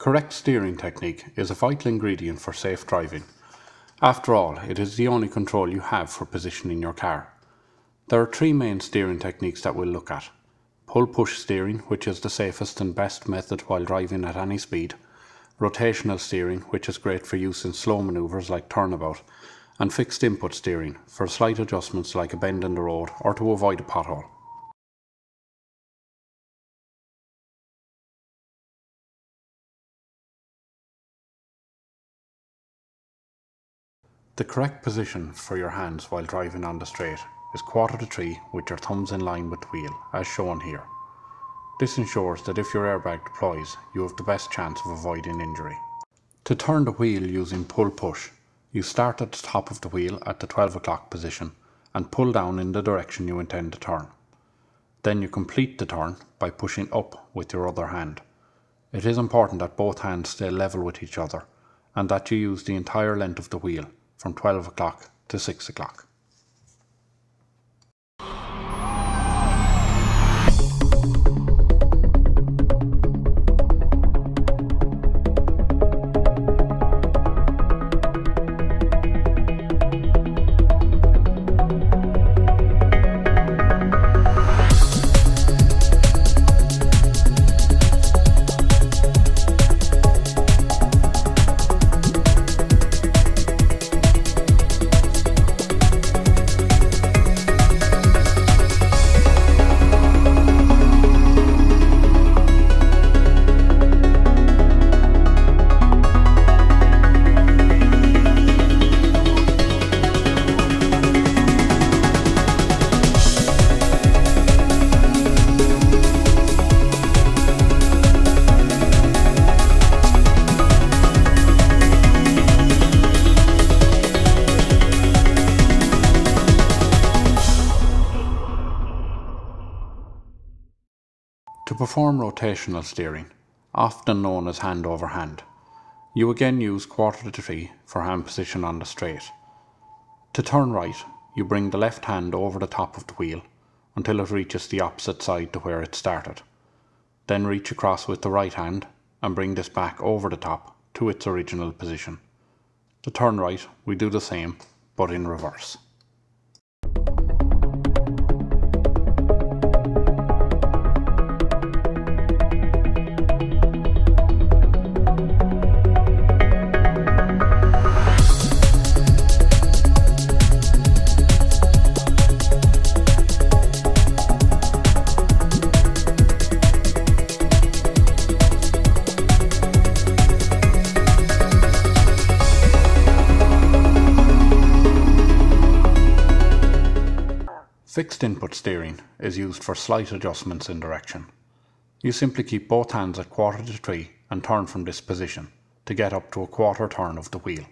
Correct steering technique is a vital ingredient for safe driving. After all, it is the only control you have for positioning your car. There are three main steering techniques that we'll look at. Pull-push steering, which is the safest and best method while driving at any speed. Rotational steering, which is great for use in slow manoeuvres like turnabout. And fixed input steering, for slight adjustments like a bend in the road or to avoid a pothole. The correct position for your hands while driving on the straight is quarter to three with your thumbs in line with the wheel, as shown here. This ensures that if your airbag deploys, you have the best chance of avoiding injury. To turn the wheel using pull-push, you start at the top of the wheel at the 12 o'clock position and pull down in the direction you intend to turn. Then you complete the turn by pushing up with your other hand. It is important that both hands stay level with each other and that you use the entire length of the wheel, from 12 o'clock to 6 o'clock. To perform rotational steering, often known as hand over hand, you again use quarter to three for hand position on the straight. To turn right, you bring the left hand over the top of the wheel until it reaches the opposite side to where it started. Then reach across with the right hand and bring this back over the top to its original position. To turn right, we do the same, but in reverse. Fixed input steering is used for slight adjustments in direction. You simply keep both hands at quarter to three and turn from this position to get up to a quarter turn of the wheel.